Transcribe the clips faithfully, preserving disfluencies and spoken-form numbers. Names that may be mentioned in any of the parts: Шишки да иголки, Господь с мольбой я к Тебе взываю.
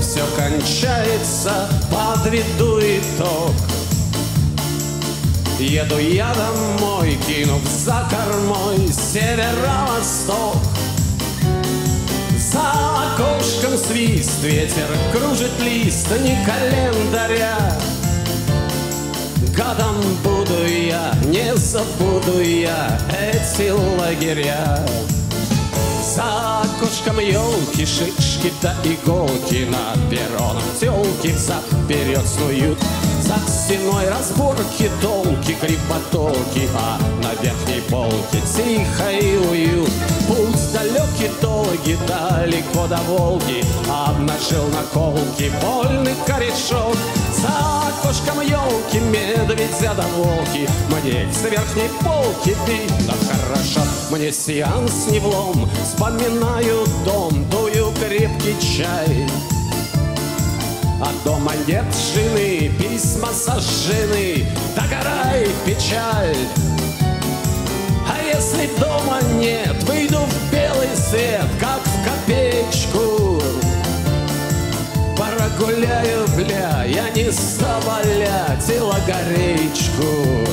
все кончается, подведу итог. Еду я домой, кинув за кормой северо-восток. За окошком свист, ветер кружит лист, не календаря. Годом буду я, не забуду я эти лагеря. За окошком елки, шишки да иголки, на перронах тёлки взад-вперед снуют. За стеной разборки, толки, крепотолки, а на верхней полке тихо и уют. Путь далекий, долгий, далеко до Волги, обнажил на колке больный корешок. За окошком елки, медведя да волки, мне с верхней полки видно хорошо. Мне сеанс не влом, вспоминаю дом, дую крепкий чай. А дома нет жены, письма сожжены, догорай печаль. А если дома нет, выйду в белый свет, как в копеечку. Прогуляю, бля, я не ставоля, тело горечку.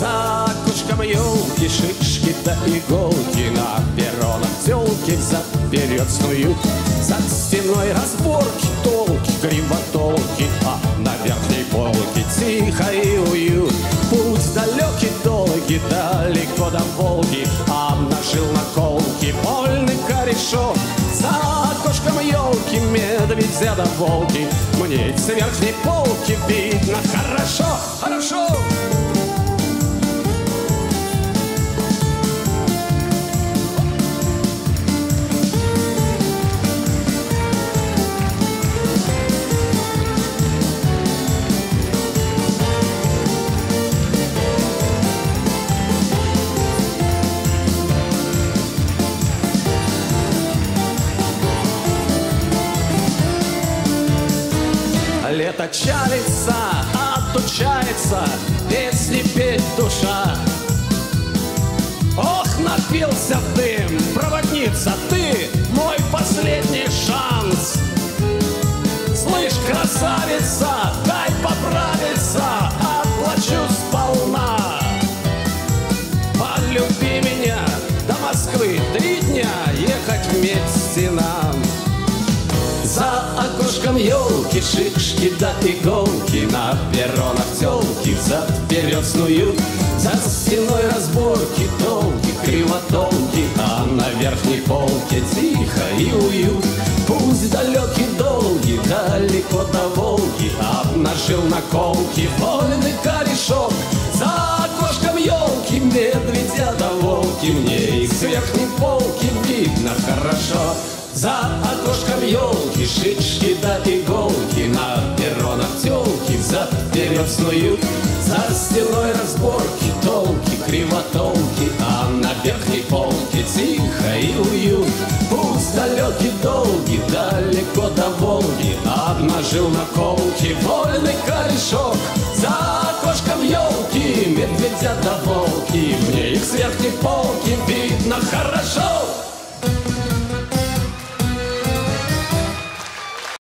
За окошком елки, шишки да иголки, на перронах тёлки взад-вперед снуют. За стеной разборки, толки, кривотолки, а на верхней полке тихо и уют. Путь далекий, долгий, далеко до Волги, обнажил на колке больный корешок. За окошком елки, медведя да волки, мне с верхней полки видно хорошо, хорошо. Лето чалится, отучается, песни петь душа. Ох, напился в дым, проводница, ты мой последний шанс. Слышь, красавица, дай поправиться, отплачу сполна. Полюби меня, до Москвы три дня ехать вместе нам. За окошком елки, шишки да иголки, на перронах тёлки взад-вперед снуют. За стеной разборки, толки, кривотолки, а на верхней полке тихо и уют. Пусть далекий, долгий, далеко до Волги, обнажил на колке вольный корешок. За окошком елки, медведя да волки, мне их с верхней полки видно хорошо. За окошком елки, шишки да иголки, на перронах тёлки взад-вперед снуют. За стеной разборки, толки, кривотолки, а на верхней полке тихо и уют. Пусть далекий, долгий, далеко до Волги, обнажил на колке вольный корешок. За